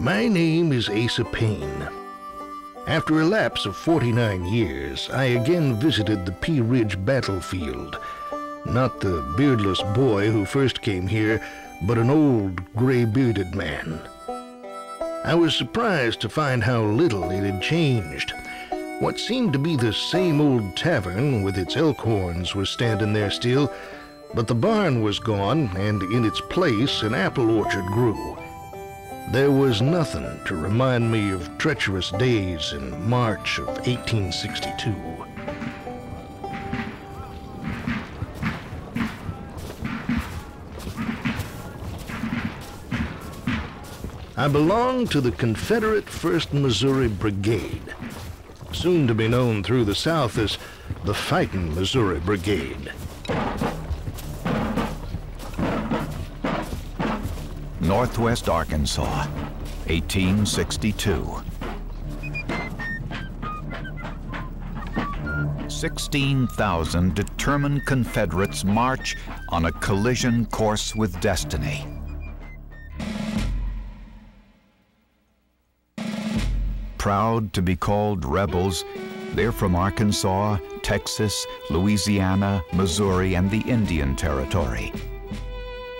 My name is Asa Payne. After a lapse of 49 years, I again visited the Pea Ridge battlefield. Not the beardless boy who first came here, but an old, gray-bearded man. I was surprised to find how little it had changed. What seemed to be the same old tavern with its elk horns was standing there still, but the barn was gone, and in its place an apple orchard grew. There was nothing to remind me of treacherous days in March of 1862. I belonged to the Confederate 1st Missouri Brigade, soon to be known through the South as the Fighting Missouri Brigade. Northwest Arkansas, 1862. 16,000 determined Confederates march on a collision course with destiny. Proud to be called rebels, they're from Arkansas, Texas, Louisiana, Missouri, and the Indian Territory.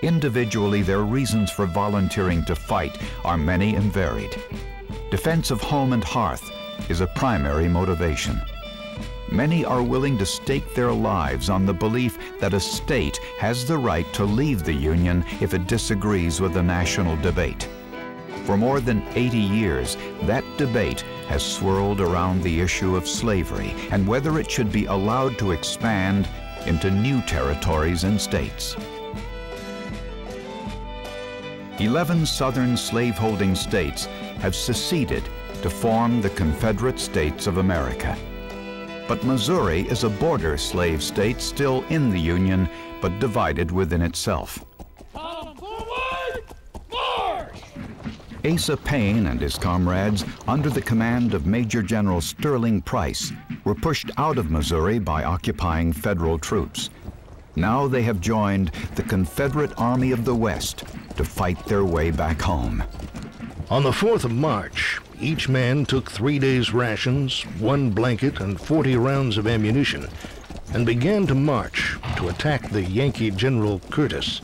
Individually, their reasons for volunteering to fight are many and varied. Defense of home and hearth is a primary motivation. Many are willing to stake their lives on the belief that a state has the right to leave the Union if it disagrees with the national debate. For more than 80 years, that debate has swirled around the issue of slavery and whether it should be allowed to expand into new territories and states. 11 southern slaveholding states have seceded to form the Confederate States of America. But Missouri is a border slave state still in the Union, but divided within itself. Forward, march! Asa Payne and his comrades, under the command of Major General Sterling Price, were pushed out of Missouri by occupying federal troops. Now they have joined the Confederate Army of the West to fight their way back home. On the 4th of March, each man took 3 days' rations, 1 blanket, and 40 rounds of ammunition, and began to march to attack the Yankee General Curtis.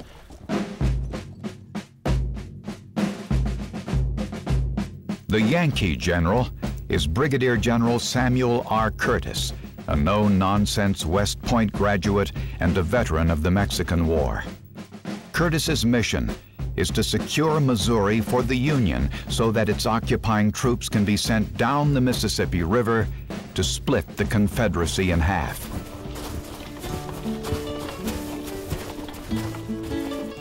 The Yankee General is Brigadier General Samuel R. Curtis, a no-nonsense West Point graduate and a veteran of the Mexican War. Curtis's mission is to secure Missouri for the Union so that its occupying troops can be sent down the Mississippi River to split the Confederacy in half.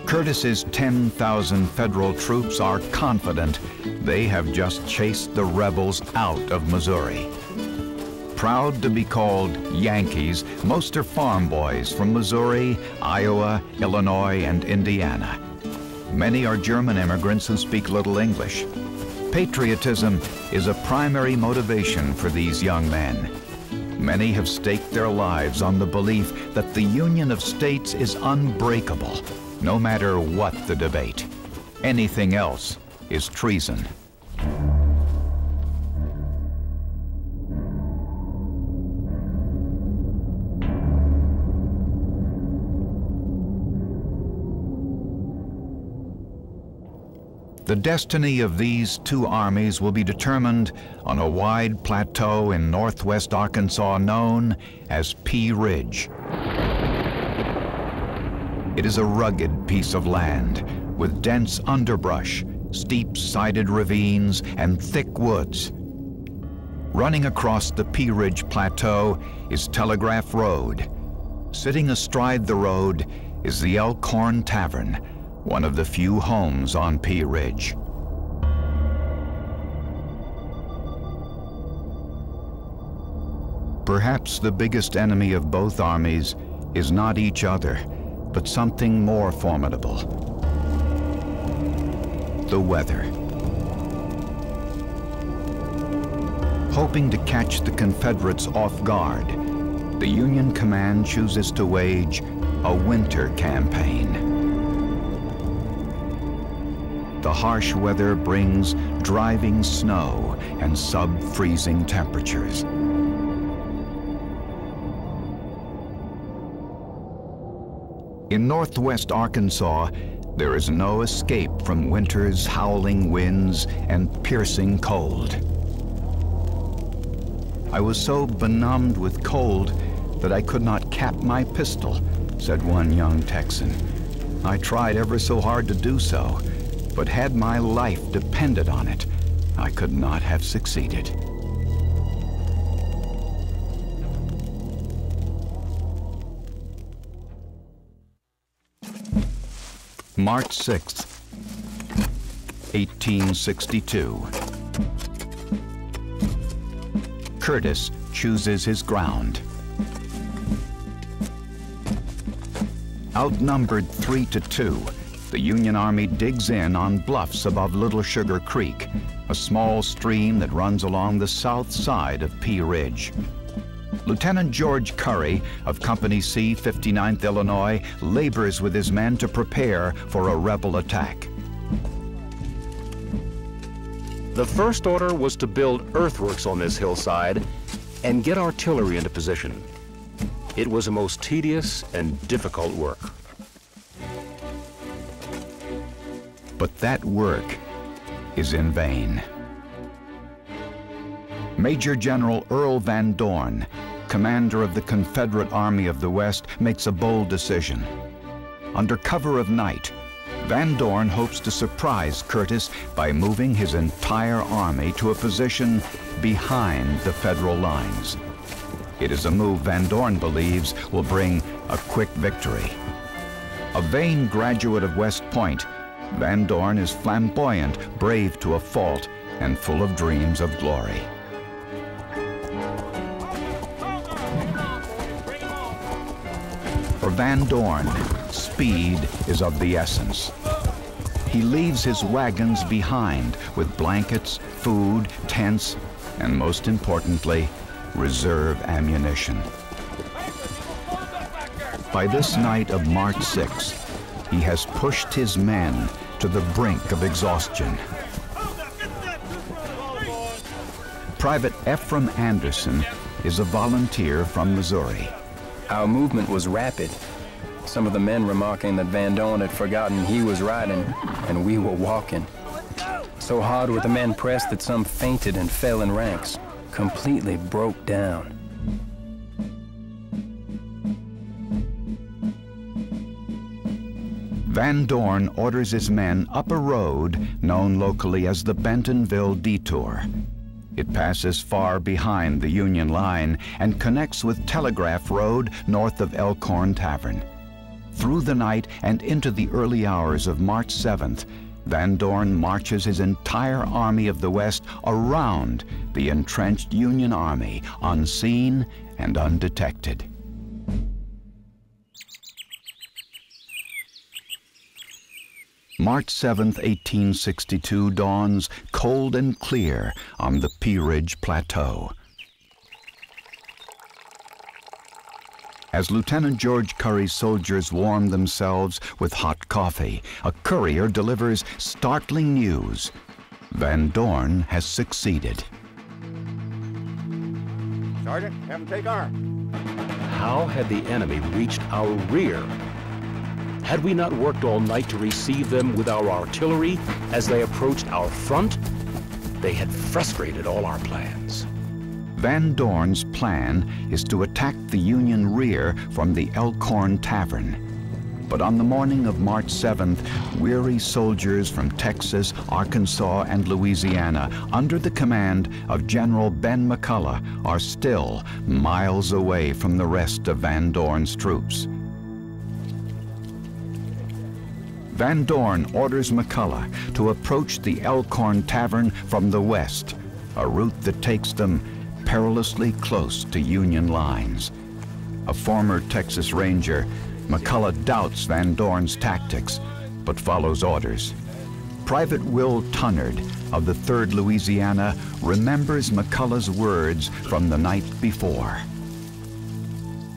Curtis's 10,000 federal troops are confident they have just chased the rebels out of Missouri. Proud to be called Yankees, most are farm boys from Missouri, Iowa, Illinois, and Indiana. Many are German immigrants who speak little English. Patriotism is a primary motivation for these young men. Many have staked their lives on the belief that the Union of States is unbreakable, no matter what the debate. Anything else is treason. The destiny of these two armies will be determined on a wide plateau in northwest Arkansas known as Pea Ridge. It is a rugged piece of land with dense underbrush, steep-sided ravines, and thick woods. Running across the Pea Ridge Plateau is Telegraph Road. Sitting astride the road is the Elkhorn Tavern, one of the few homes on Pea Ridge. Perhaps the biggest enemy of both armies is not each other, but something more formidable: the weather. Hoping to catch the Confederates off guard, the Union command chooses to wage a winter campaign. the harsh weather brings driving snow and sub-freezing temperatures. In northwest Arkansas, there is no escape from winter's howling winds and piercing cold. I was so benumbed with cold that I could not cap my pistol, said one young Texan. I tried ever so hard to do so, but had my life depended on it, I could not have succeeded. March 6th, 1862. Curtis chooses his ground. Outnumbered 3-2, the Union Army digs in on bluffs above Little Sugar Creek, a small stream that runs along the south side of Pea Ridge. Lieutenant George Curry of Company C, 59th Illinois, labors with his men to prepare for a rebel attack. The first order was to build earthworks on this hillside and get artillery into position. It was the most tedious and difficult work. But that work is in vain. Major General Earl Van Dorn, commander of the Confederate Army of the West, makes a bold decision. Under cover of night, Van Dorn hopes to surprise Curtis by moving his entire army to a position behind the Federal lines. It is a move Van Dorn believes will bring a quick victory. A vain graduate of West Point, Van Dorn is flamboyant, brave to a fault, and full of dreams of glory. For Van Dorn, speed is of the essence. He leaves his wagons behind with blankets, food, tents, and most importantly, reserve ammunition. By this night of March 6, he has pushed his men to the brink of exhaustion. Private Ephraim Anderson is a volunteer from Missouri. Our movement was rapid, some of the men remarking that Van Dorn had forgotten he was riding and we were walking. So hard were the men pressed that some fainted and fell in ranks, completely broke down. Van Dorn orders his men up a road known locally as the Bentonville Detour. It passes far behind the Union line and connects with Telegraph Road north of Elkhorn Tavern. Through the night and into the early hours of March 7th, Van Dorn marches his entire Army of the West around the entrenched Union Army, unseen and undetected. March 7, 1862 dawns cold and clear on the Pea Ridge Plateau. As Lieutenant George Curry's soldiers warm themselves with hot coffee, a courier delivers startling news. Van Dorn has succeeded. Sergeant, have him take arm. How had the enemy reached our rear? Had we not worked all night to receive them with our artillery as they approached our front, they had frustrated all our plans. Van Dorn's plan is to attack the Union rear from the Elkhorn Tavern. But on the morning of March 7th, weary soldiers from Texas, Arkansas, and Louisiana, under the command of General Ben McCulloch, are still miles away from the rest of Van Dorn's troops. Van Dorn orders McCulloch to approach the Elkhorn Tavern from the west, a route that takes them perilously close to Union lines. A former Texas Ranger, McCulloch doubts Van Dorn's tactics, but follows orders. Private Will Tunnard of the 3rd Louisiana remembers McCulloch's words from the night before.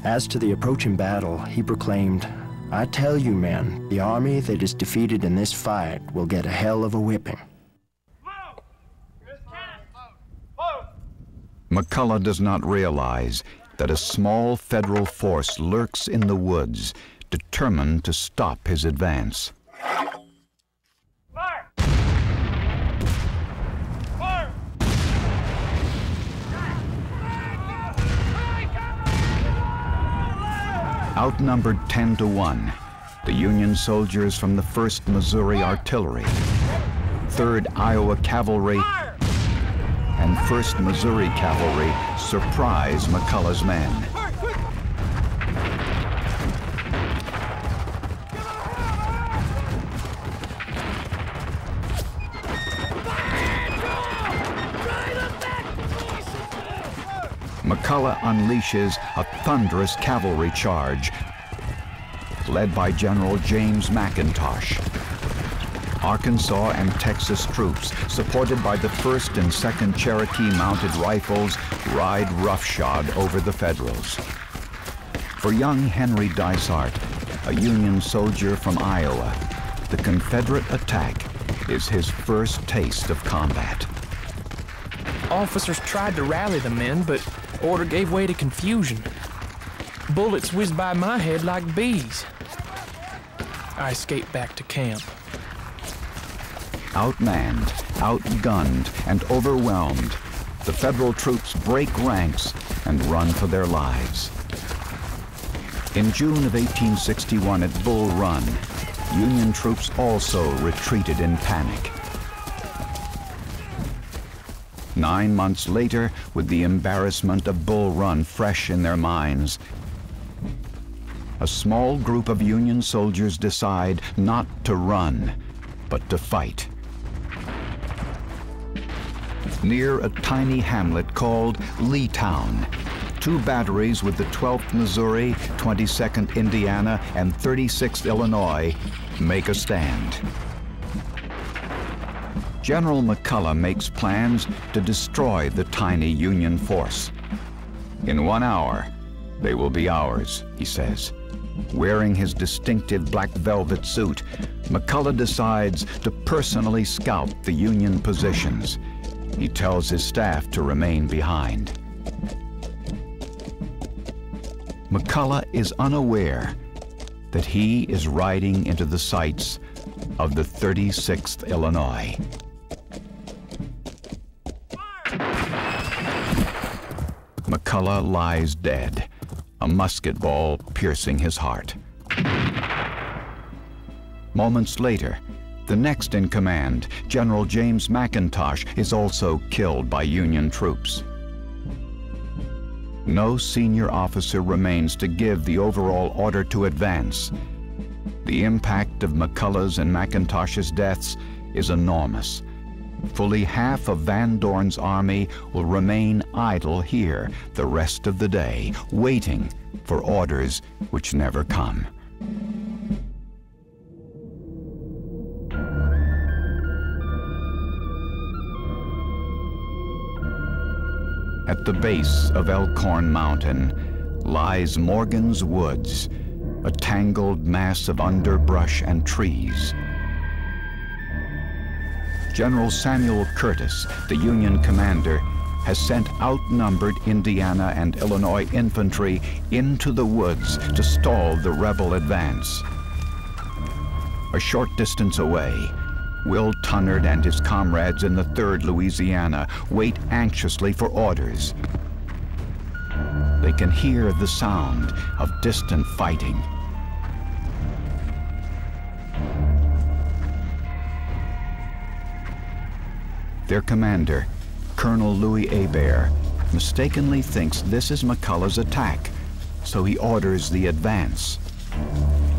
As to the approaching battle, he proclaimed, I tell you, men, the army that is defeated in this fight will get a hell of a whipping. McCulloch does not realize that a small federal force lurks in the woods, determined to stop his advance. Fire! Fire! Outnumbered 10-1, the Union soldiers from the 1st Missouri Artillery, 3rd Iowa Cavalry, and 1st Missouri Cavalry surprise McCulloch's men. McCulloch unleashes a thunderous cavalry charge led by General James McIntosh. Arkansas and Texas troops, supported by the 1st and 2nd Cherokee Mounted Rifles, ride roughshod over the Federals. For young Henry Dysart, a Union soldier from Iowa, the Confederate attack is his first taste of combat. Officers tried to rally the men, but order gave way to confusion. Bullets whizzed by my head like bees. I escaped back to camp. Outmanned, outgunned, and overwhelmed, the Federal troops break ranks and run for their lives. In June of 1861 at Bull Run, Union troops also retreated in panic. 9 months later, with the embarrassment of Bull Run fresh in their minds, a small group of Union soldiers decide not to run, but to fight. Near a tiny hamlet called Leetown, two batteries with the 12th Missouri, 22nd Indiana, and 36th Illinois make a stand. General McCulloch makes plans to destroy the tiny Union force. In 1 hour, they will be ours, he says. Wearing his distinctive black velvet suit, McCulloch decides to personally scout the Union positions. He tells his staff to remain behind. McCulloch is unaware that he is riding into the sights of the 36th Illinois. McCulloch lies dead, a musket ball piercing his heart. Moments later, the next in command, General James McIntosh, is also killed by Union troops. No senior officer remains to give the overall order to advance. The impact of McCulloch's and McIntosh's deaths is enormous. Fully half of Van Dorn's army will remain idle here the rest of the day, waiting for orders which never come. At the base of Elkhorn Mountain lies Morgan's Woods, a tangled mass of underbrush and trees. General Samuel Curtis, the Union commander, has sent outnumbered Indiana and Illinois infantry into the woods to stall the rebel advance. A short distance away, Will Tunnard and his comrades in the 3rd Louisiana wait anxiously for orders. They can hear the sound of distant fighting. Their commander, Colonel Louis Hebert, mistakenly thinks this is McCulloch's attack, so he orders the advance.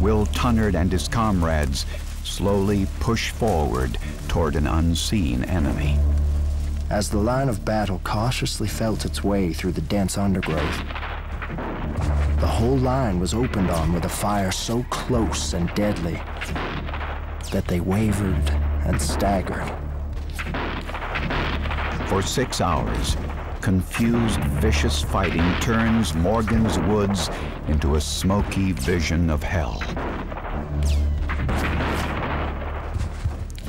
Will Tunnard and his comrades slowly push forward toward an unseen enemy. As the line of battle cautiously felt its way through the dense undergrowth, the whole line was opened on with a fire so close and deadly that they wavered and staggered. For 6 hours, confused, vicious fighting turns Morgan's Woods into a smoky vision of hell.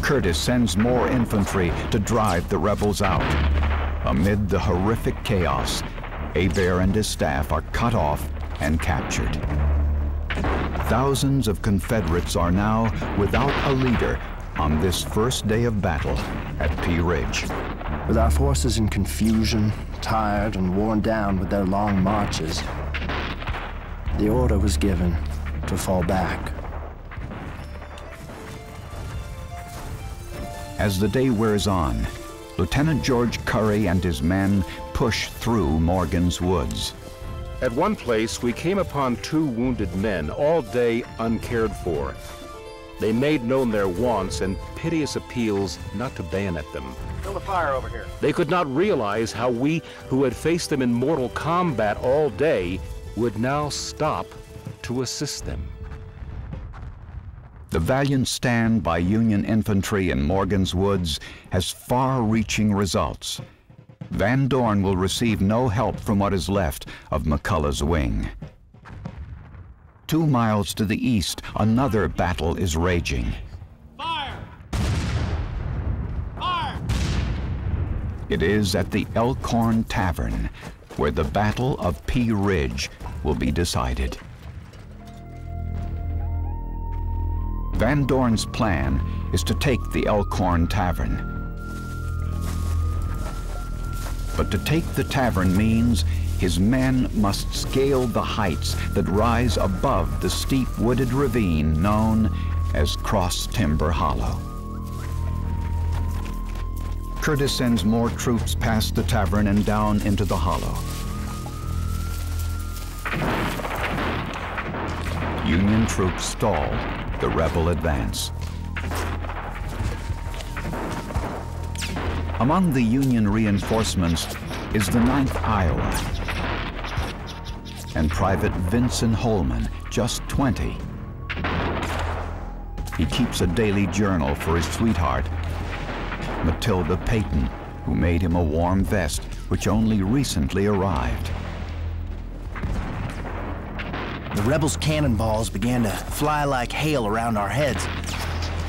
Curtis sends more infantry to drive the rebels out. Amid the horrific chaos, Hebert and his staff are cut off and captured. Thousands of Confederates are now without a leader on this first day of battle at Pea Ridge. With our forces in confusion, tired and worn down with their long marches, the order was given to fall back. As the day wears on, Lieutenant George Curry and his men push through Morgan's Woods. At one place, we came upon two wounded men, all day uncared for. They made known their wants and piteous appeals not to bayonet them. Fill the fire over here. They could not realize how we, who had faced them in mortal combat all day, would now stop to assist them. The valiant stand by Union infantry in Morgan's Woods has far-reaching results. Van Dorn will receive no help from what is left of McCulloch's wing. 2 miles to the east, another battle is raging. Fire! Fire! It is at the Elkhorn Tavern where the Battle of Pea Ridge will be decided. Van Dorn's plan is to take the Elkhorn Tavern. But to take the tavern means his men must scale the heights that rise above the steep wooded ravine known as Cross Timber Hollow. Curtis sends more troops past the tavern and down into the hollow. Union troops stall the rebel advance. Among the Union reinforcements is the 9th Iowa and Private Vincent Holman, just 20. He keeps a daily journal for his sweetheart, Matilda Payton, who made him a warm vest, which only recently arrived. The rebels' cannonballs began to fly like hail around our heads.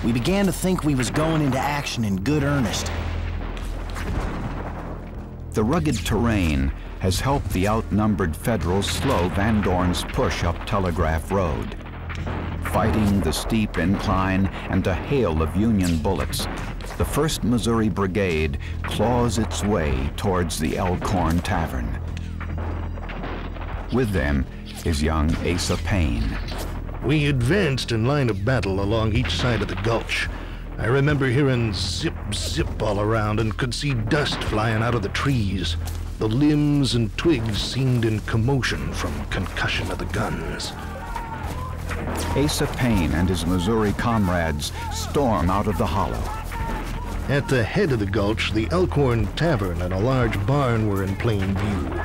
We began to think we was going into action in good earnest. The rugged terrain has helped the outnumbered Federals slow Van Dorn's push up Telegraph Road. Fighting the steep incline and a hail of Union bullets, the 1st Missouri Brigade claws its way towards the Elkhorn Tavern. With them is young Asa Payne. We advanced in line of battle along each side of the gulch. I remember hearing zip, zip all around and could see dust flying out of the trees. The limbs and twigs seemed in commotion from concussion of the guns. Asa Payne and his Missouri comrades storm out of the hollow. At the head of the gulch, the Elkhorn Tavern and a large barn were in plain view.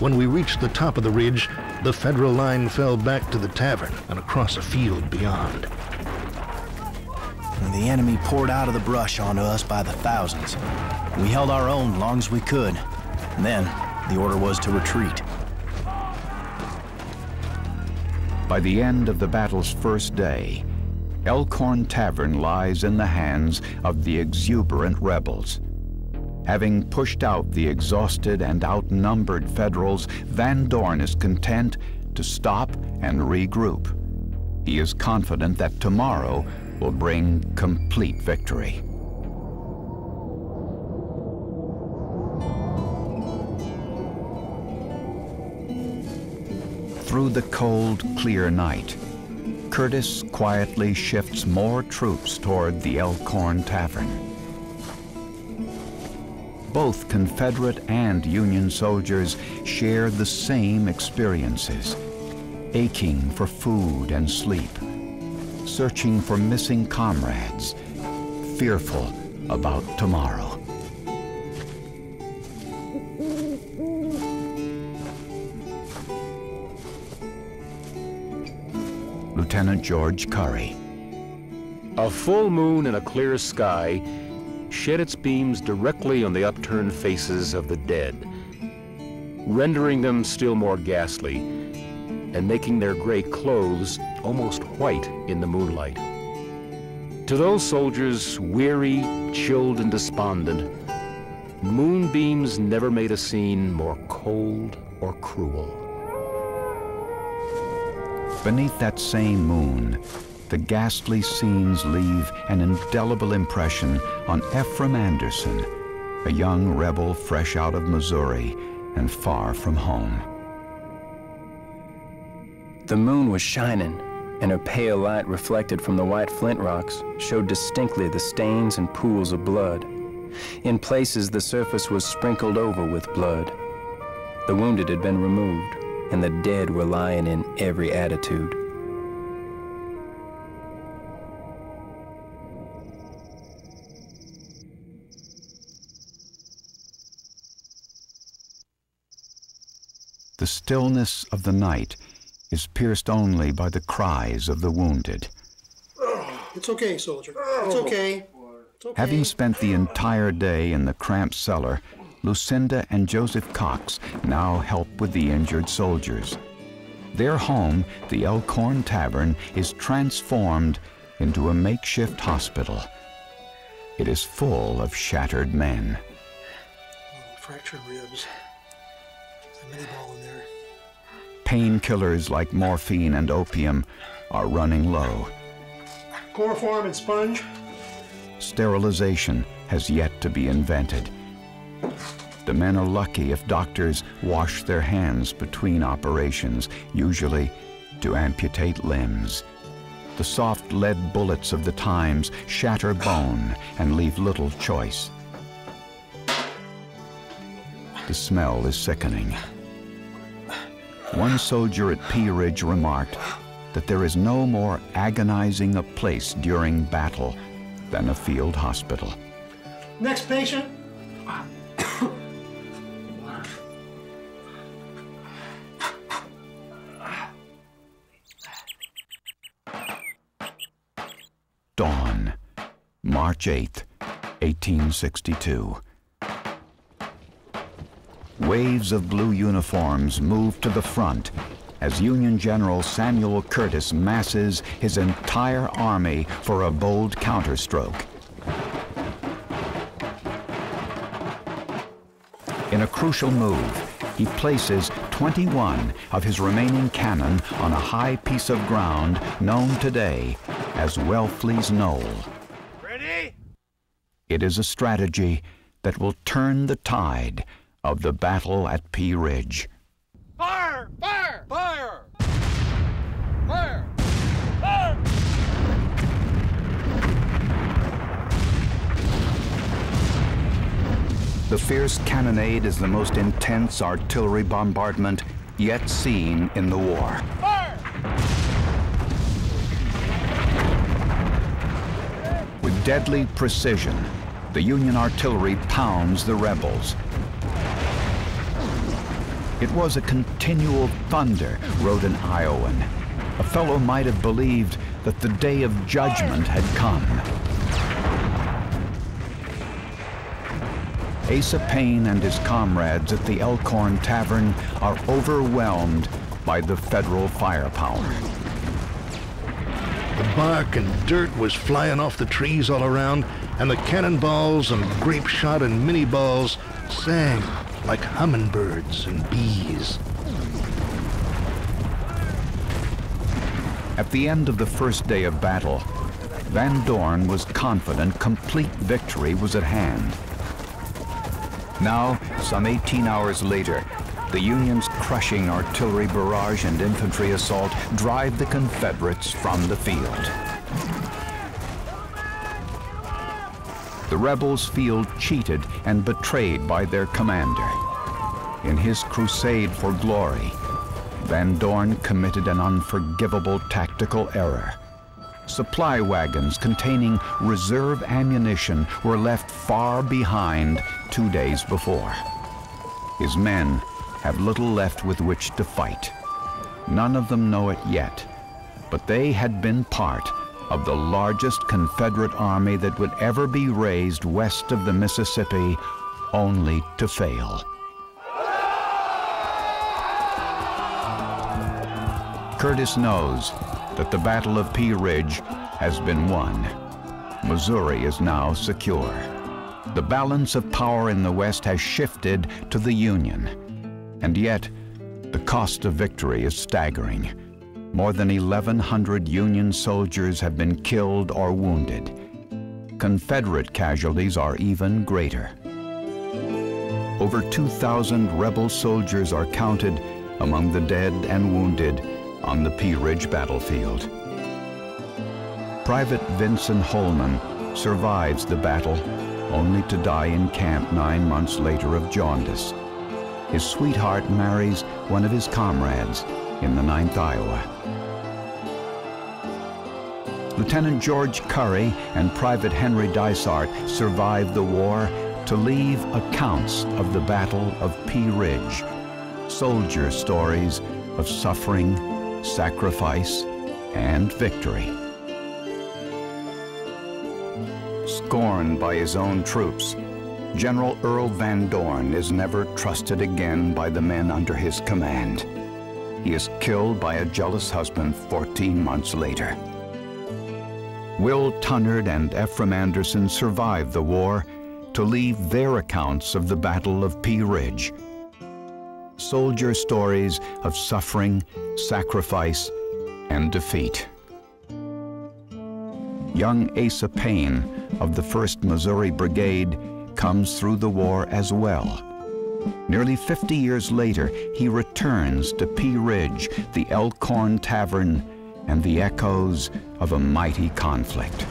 When we reached the top of the ridge, the Federal line fell back to the tavern and across a field beyond. When the enemy poured out of the brush onto us by the thousands, we held our own long as we could, and then the order was to retreat. By the end of the battle's first day, Elkhorn Tavern lies in the hands of the exuberant rebels. Having pushed out the exhausted and outnumbered Federals, Van Dorn is content to stop and regroup. He is confident that tomorrow will bring complete victory. Through the cold, clear night, Curtis quietly shifts more troops toward the Elkhorn Tavern. Both Confederate and Union soldiers share the same experiences, aching for food and sleep, searching for missing comrades, fearful about tomorrow. Lieutenant George Curry. A full moon in a clear sky shed its beams directly on the upturned faces of the dead, rendering them still more ghastly and making their gray clothes almost white in the moonlight. To those soldiers, weary, chilled, and despondent, moonbeams never made a scene more cold or cruel. Beneath that same moon, the ghastly scenes leave an indelible impression on Ephraim Anderson, a young rebel fresh out of Missouri and far from home. The moon was shining, and her pale light reflected from the white flint rocks showed distinctly the stains and pools of blood. In places, the surface was sprinkled over with blood. The wounded had been removed, and the dead were lying in every attitude. The stillness of the night is pierced only by the cries of the wounded. It's okay, soldier. It's okay. It's okay. Having spent the entire day in the cramped cellar, Lucinda and Joseph Cox now help with the injured soldiers. Their home, the Elkhorn Tavern, is transformed into a makeshift hospital. It is full of shattered men. Oh, fractured ribs. There's a ball in there. Painkillers like morphine and opium are running low. Chloroform and sponge. Sterilization has yet to be invented. The men are lucky if doctors wash their hands between operations, usually to amputate limbs. The soft lead bullets of the times shatter bone and leave little choice. The smell is sickening. One soldier at Pea Ridge remarked that there is no more agonizing a place during battle than a field hospital. Next patient. Dawn, March 8th, 1862. Waves of blue uniforms move to the front as Union General Samuel Curtis masses his entire army for a bold counterstroke. In a crucial move, he places 21 of his remaining cannon on a high piece of ground known today as Wellflee's Knoll. Ready? It is a strategy that will turn the tide of the battle at Pea Ridge. Fire! Fire! Fire! Fire! Fire! The fierce cannonade is the most intense artillery bombardment yet seen in the war. Fire! With deadly precision, the Union artillery pounds the rebels. It was a continual thunder, wrote an Iowan. A fellow might have believed that the day of judgment had come. Asa Payne and his comrades at the Elkhorn Tavern are overwhelmed by the Federal firepower. The bark and dirt was flying off the trees all around, and the cannonballs and grape shot and mini balls sang like hummingbirds and bees. At the end of the first day of battle, Van Dorn was confident complete victory was at hand. Now, some 18 hours later, the Union's crushing artillery barrage and infantry assault drive the Confederates from the field. The rebels feel cheated and betrayed by their commander. In his crusade for glory, Van Dorn committed an unforgivable tactical error. Supply wagons containing reserve ammunition were left far behind 2 days before. His men have little left with which to fight. None of them know it yet, but they had been part of the largest Confederate army that would ever be raised west of the Mississippi, only to fail. Curtis knows that the Battle of Pea Ridge has been won. Missouri is now secure. The balance of power in the West has shifted to the Union, and yet the cost of victory is staggering. More than 1,100 Union soldiers have been killed or wounded. Confederate casualties are even greater. Over 2,000 rebel soldiers are counted among the dead and wounded on the Pea Ridge battlefield. Private Vincent Holman survives the battle, only to die in camp 9 months later of jaundice. His sweetheart marries one of his comrades in the 9th Iowa. Lieutenant George Curry and Private Henry Dysart survive the war to leave accounts of the Battle of Pea Ridge, soldier stories of suffering, sacrifice, and victory. Scorned by his own troops, General Earl Van Dorn is never trusted again by the men under his command. He is killed by a jealous husband 14 months later. Will Tunnard and Ephraim Anderson survive the war to leave their accounts of the Battle of Pea Ridge. Soldier stories of suffering, sacrifice, and defeat. Young Asa Payne of the 1st Missouri Brigade comes through the war as well. Nearly 50 years later, he returns to Pea Ridge, the Elkhorn Tavern, and the echoes of a mighty conflict.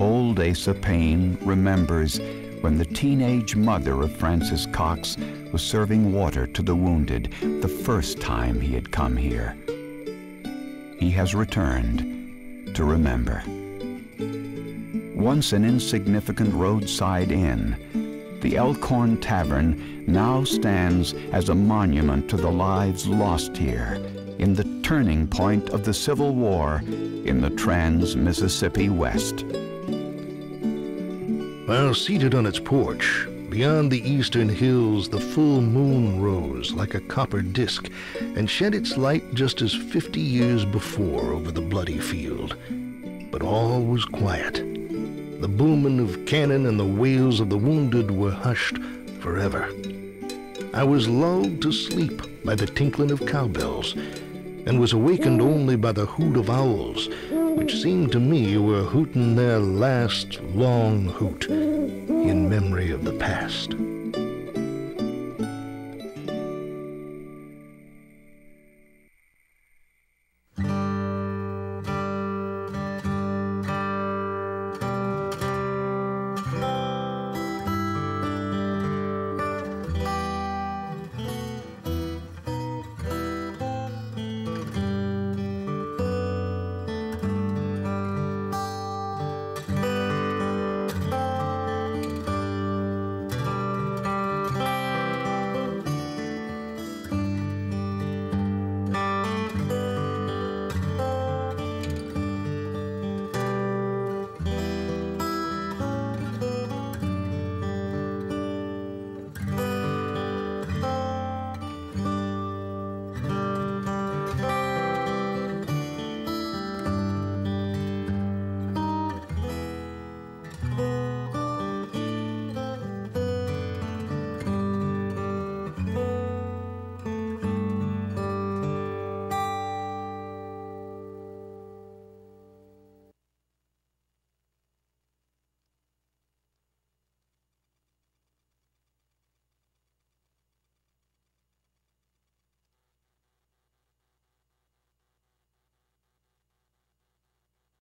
Old Asa Payne remembers when the teenage mother of Francis Cox was serving water to the wounded the first time he had come here. He has returned to remember. Once an insignificant roadside inn, the Elkhorn Tavern now stands as a monument to the lives lost here in the turning point of the Civil War in the Trans-Mississippi West. While seated on its porch, beyond the eastern hills, the full moon rose like a copper disc and shed its light just as 50 years before over the bloody field. But all was quiet. The booming of cannon and the wails of the wounded were hushed forever. I was lulled to sleep by the tinkling of cowbells and was awakened only by the hoot of owls, which seemed to me were hooting their last long hoot in memory of the past.